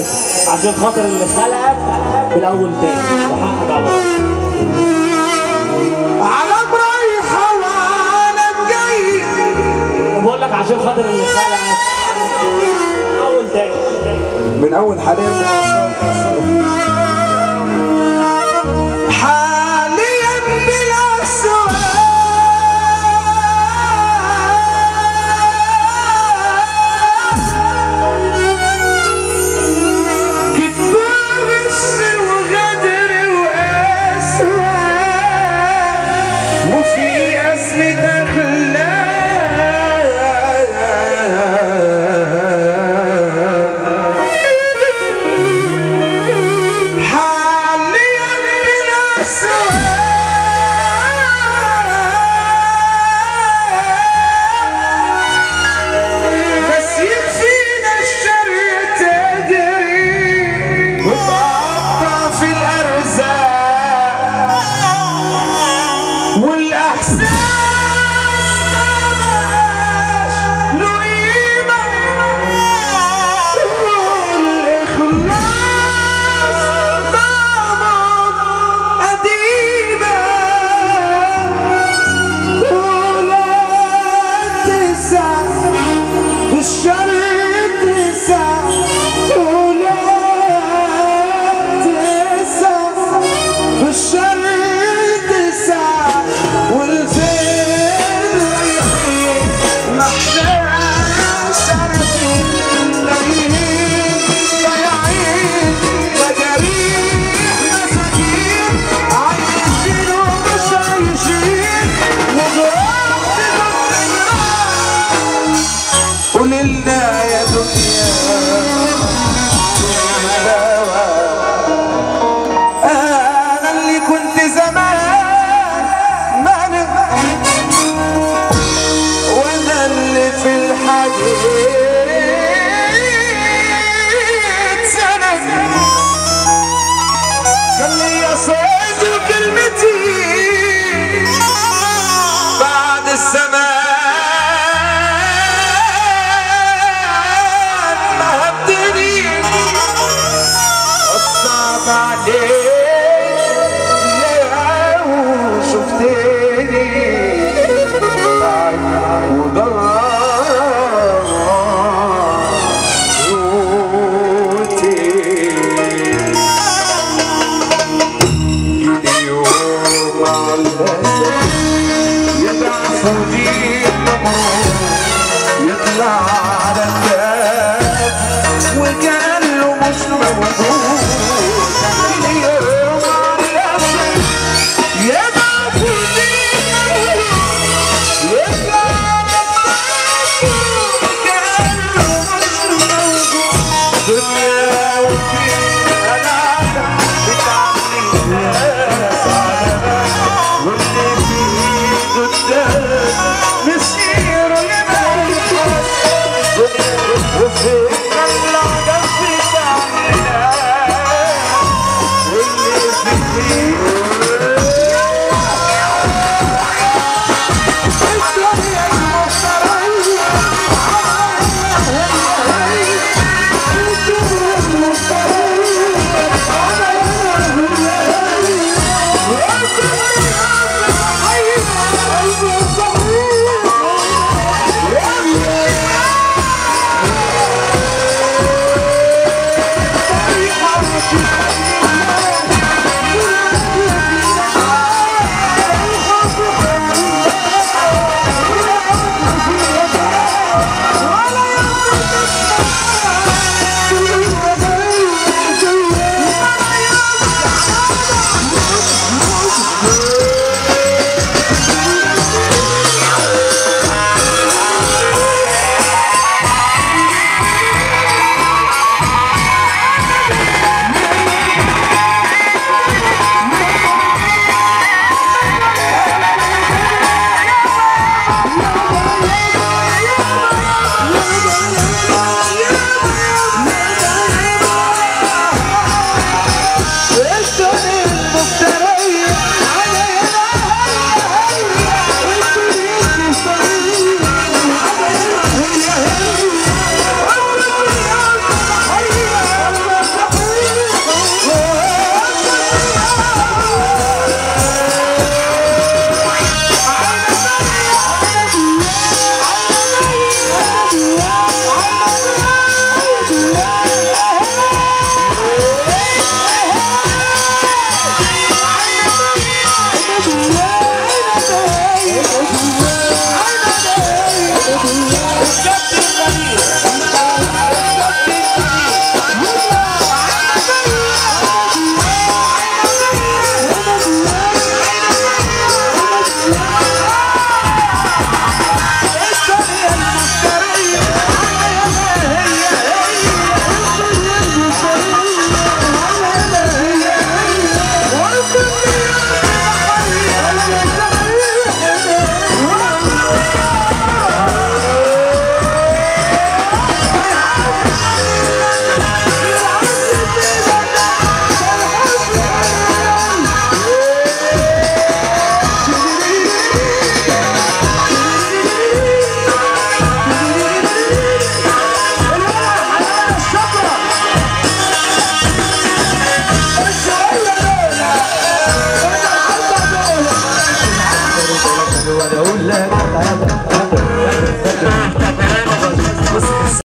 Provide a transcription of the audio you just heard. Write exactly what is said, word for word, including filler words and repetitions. ازاي؟ عشان خاطر اللي خلقك في الاول تاني وحقق على برايحه وانا جاي. بقول لك عشان خاطر اللي خلقك اول تاني من اول حاليا Miss Woo!